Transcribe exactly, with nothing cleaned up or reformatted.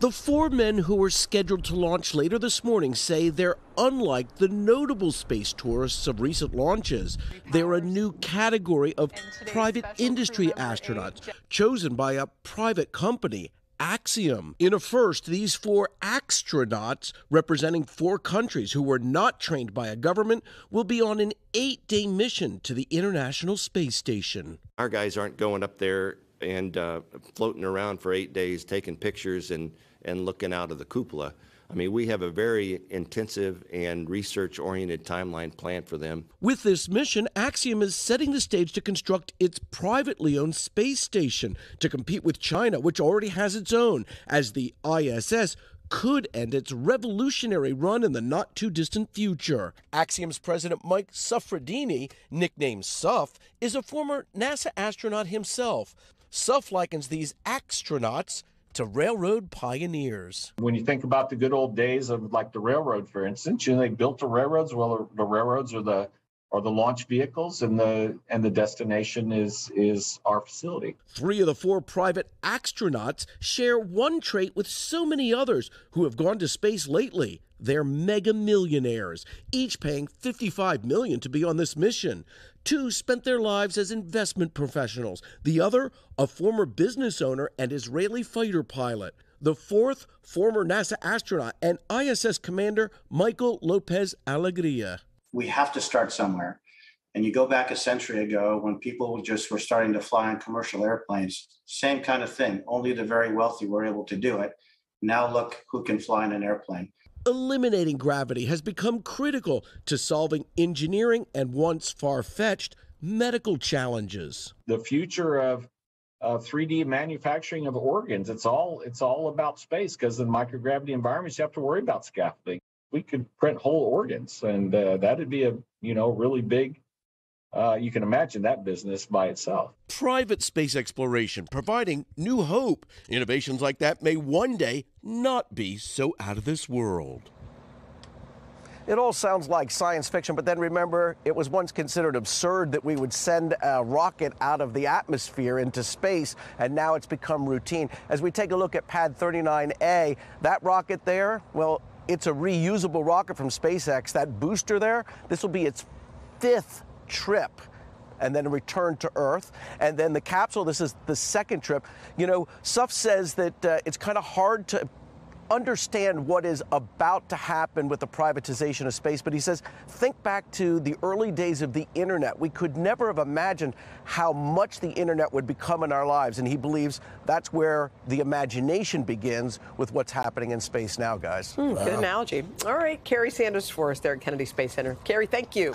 The four men who were scheduled to launch later this morning say they're unlike the notable space tourists of recent launches. They're a new category of private industry astronauts, chosen by a private company, Axiom. In a first, these four astronauts, representing four countries who were not trained by a government, will be on an eight-day mission to the International Space Station. Our guys aren't going up there and uh, floating around for eight days, taking pictures and and looking out of the cupola. I mean, we have a very intensive and research-oriented timeline planned for them. With this mission, Axiom is setting the stage to construct its privately owned space station to compete with China, which already has its own, as the I S S could end its revolutionary run in the not-too-distant future. Axiom's president, Mike Suffredini, nicknamed Suff, is a former NASA astronaut himself. Suff likens these astronauts to railroad pioneers. When you think about the good old days of, like, the railroad, for instance, you know, they built the railroads. Well, the railroads are the are the launch vehicles, and the and the destination is is our facility. Three of the four private astronauts share one trait with so many others who have gone to space lately. They're mega millionaires, each paying fifty-five million dollars to be on this mission. Two spent their lives as investment professionals, the other a former business owner and Israeli fighter pilot. The fourth, former NASA astronaut and I S S commander Michael Lopez-Alegria. We have to start somewhere. And you go back a century ago when people just were starting to fly on commercial airplanes, same kind of thing, only the very wealthy were able to do it. Now look who can fly in an airplane. Eliminating gravity has become critical to solving engineering and, once far-fetched, medical challenges. The future of uh, three D manufacturing of organs, it's all, it's all about space, because in microgravity environments, you have to worry about scaffolding. We could print whole organs, and uh, that would be a, you know, really big, uh, you can imagine that business by itself. Private space exploration, providing new hope. Innovations like that may one day not be so out of this world. It all sounds like science fiction, but then remember, it was once considered absurd that we would send a rocket out of the atmosphere into space, and now it's become routine. As we take a look at Pad thirty-nine A, that rocket there, well, it's a reusable rocket from SpaceX. That booster there, this will be its fifth trip and then a return to Earth. And then the capsule, this is the second trip. You know, Suff says that uh, it's kind of hard to understand what is about to happen with the privatization of space, but he says, think back to the early days of the internet. We could never have imagined how much the internet would become in our lives, and he believes that's where the imagination begins with what's happening in space now, guys. Hmm, wow. Good analogy. All right, Kerry Sanders for us there at Kennedy Space Center. Kerry, thank you.